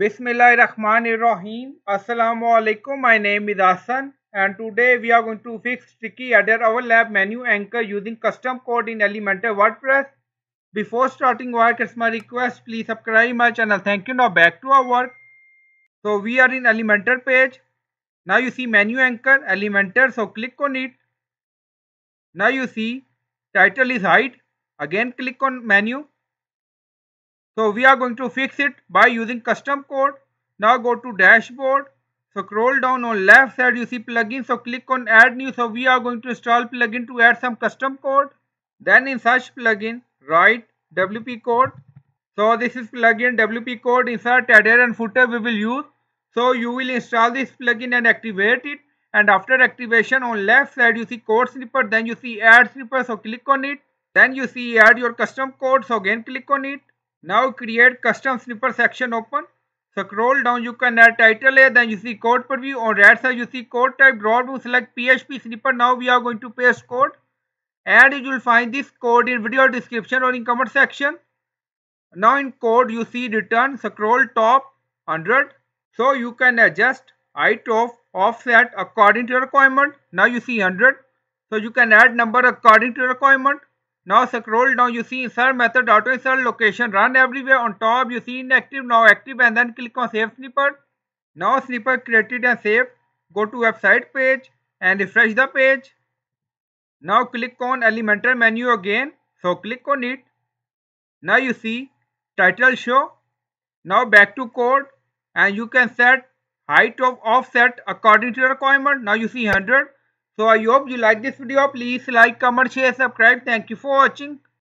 Bismillahir Rahmanir Raheem. Assalamu alaikum. My name is Asan and today we are going to fix tricky error our lab menu anchor using custom code in Elementor WordPress. Before starting our customer request, please subscribe my channel. Thank you. Now back to our work. So we are in Elementor page. Now you see menu anchor Elementor. So click on it. Now you see title is hide. Again click on menu. So we are going to fix it by using custom code. Now go to dashboard. So scroll down on left side you see plugin. So click on add new. So we are going to install plugin to add some custom code. Then in search plugin write WP code. So this is plugin WP code insert header and footer we will use. So you will install this plugin and activate it. And after activation on left side you see code snippet. Then you see add snippet. So click on it. Then you see add your custom code. So again click on it. Now create custom snippet section open. So scroll down you can add title A. Then you see code preview. On right side you see code type drop down select PHP snippet. Now we are going to paste code. And you will find this code in video description or in comment section. Now in code you see return. So scroll top 100. So you can adjust height of offset according to your requirement. Now you see 100. So you can add number according to your requirement. Now scroll down you see insert method auto insert location run everywhere. On top you see inactive, now active, and then click on save snippet. Now snippet created and saved. Go to website page and refresh the page. Now click on Elementor menu again. So click on it. Now you see title show. Now back to code and you can set height of offset according to your requirement. Now you see 100. So I hope you like this video. Please like, comment, share, subscribe. Thank you for watching.